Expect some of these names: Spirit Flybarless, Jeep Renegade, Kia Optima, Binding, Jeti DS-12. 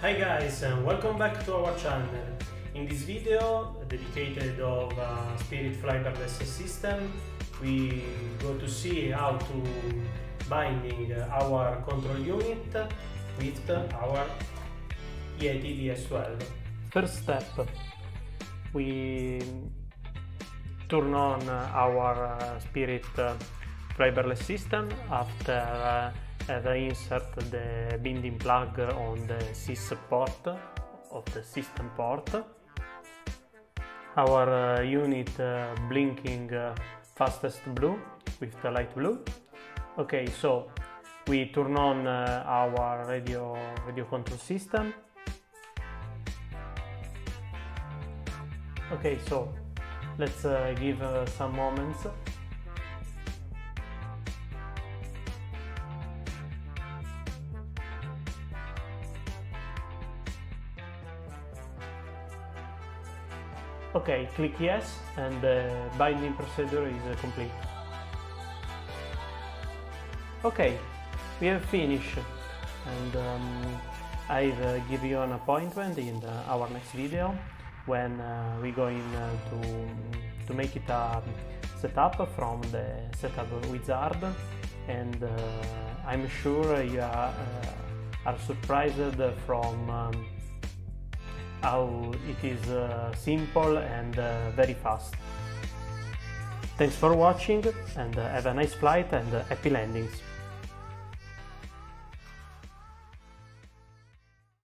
Hi guys, and welcome back to our channel. In this video dedicated of Spirit Flybarless system, we go to see how to binding our control unit with our Jeti DS-12. First step, we turn on our Spirit Flybarless system after reinsert the binding plug on the sys port of the system port. Our unit blinking fastest blue with the light blue. Okay, so we turn on our radio control system. Okay, so let's give some moments. Okay, click yes and the binding procedure is complete. Okay, we have finished, and I'll give you an appointment in our next video when we're going to make it a setup from the setup wizard, and I'm sure you are surprised from how it is simple and very fast. Thanks for watching, and have a nice flight and happy landings!